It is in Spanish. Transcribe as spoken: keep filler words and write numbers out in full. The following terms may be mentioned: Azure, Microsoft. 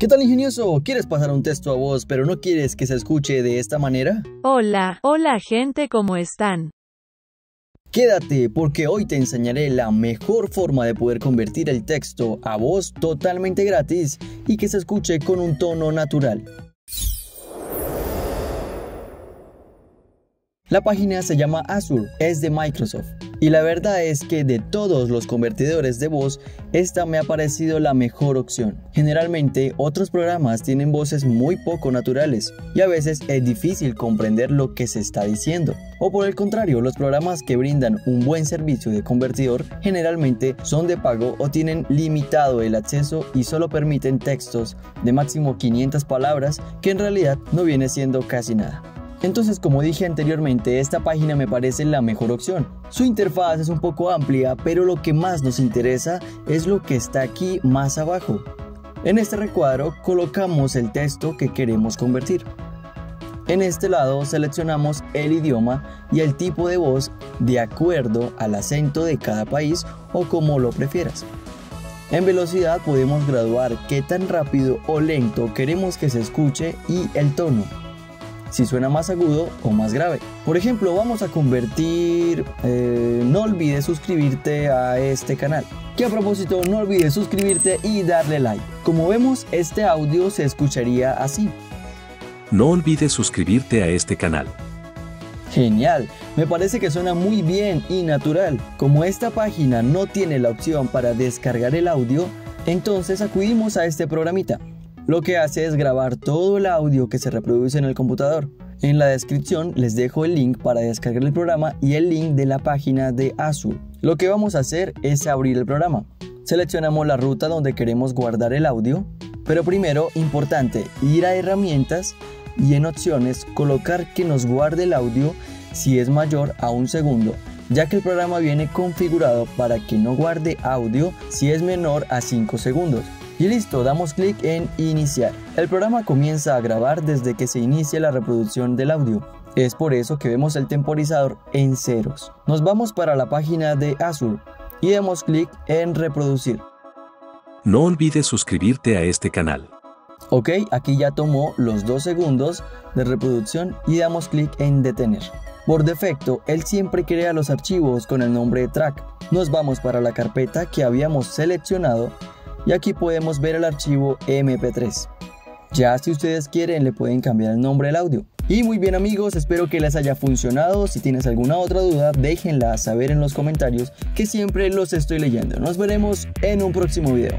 ¿Qué tal, ingenioso? ¿Quieres pasar un texto a voz, pero no quieres que se escuche de esta manera? Hola, hola gente, ¿cómo están? Quédate, porque hoy te enseñaré la mejor forma de poder convertir el texto a voz totalmente gratis y que se escuche con un tono natural. La página se llama Azure, es de Microsoft. Y la verdad es que de todos los convertidores de voz, esta me ha parecido la mejor opción. Generalmente, otros programas tienen voces muy poco naturales y a veces es difícil comprender lo que se está diciendo. O por el contrario, los programas que brindan un buen servicio de convertidor generalmente son de pago o tienen limitado el acceso y solo permiten textos de máximo quinientas palabras, que en realidad no viene siendo casi nada. Entonces, como dije anteriormente, esta página me parece la mejor opción. Su interfaz es un poco amplia, pero lo que más nos interesa es lo que está aquí más abajo. En este recuadro colocamos el texto que queremos convertir. En este lado seleccionamos el idioma y el tipo de voz de acuerdo al acento de cada país o como lo prefieras. En velocidad podemos graduar qué tan rápido o lento queremos que se escuche y el tono, si suena más agudo o más grave. Por ejemplo, vamos a convertir... Eh, no olvides suscribirte a este canal. Que a propósito, no olvides suscribirte y darle like. Como vemos, este audio se escucharía así. No olvides suscribirte a este canal. Genial, me parece que suena muy bien y natural. Como esta página no tiene la opción para descargar el audio, entonces acudimos a este programita. Lo que hace es grabar todo el audio que se reproduce en el computador. En la descripción les dejo el link para descargar el programa y el link de la página de Azure. Lo que vamos a hacer es abrir el programa. Seleccionamos la ruta donde queremos guardar el audio, pero primero, importante, ir a herramientas y en opciones colocar que nos guarde el audio si es mayor a un segundo, ya que el programa viene configurado para que no guarde audio si es menor a cinco segundos. Y listo, damos clic en iniciar. El programa comienza a grabar desde que se inicie la reproducción del audio. Es por eso que vemos el temporizador en ceros. Nos vamos para la página de Azure y damos clic en reproducir. No olvides suscribirte a este canal. Ok, aquí ya tomó los dos segundos de reproducción y damos clic en detener. Por defecto, él siempre crea los archivos con el nombre de track. Nos vamos para la carpeta que habíamos seleccionado y aquí podemos ver el archivo eme pe tres. Ya si ustedes quieren le pueden cambiar el nombre al audio. Y muy bien amigos, espero que les haya funcionado. Si tienes alguna otra duda, déjenla saber en los comentarios, que siempre los estoy leyendo. Nos veremos en un próximo video.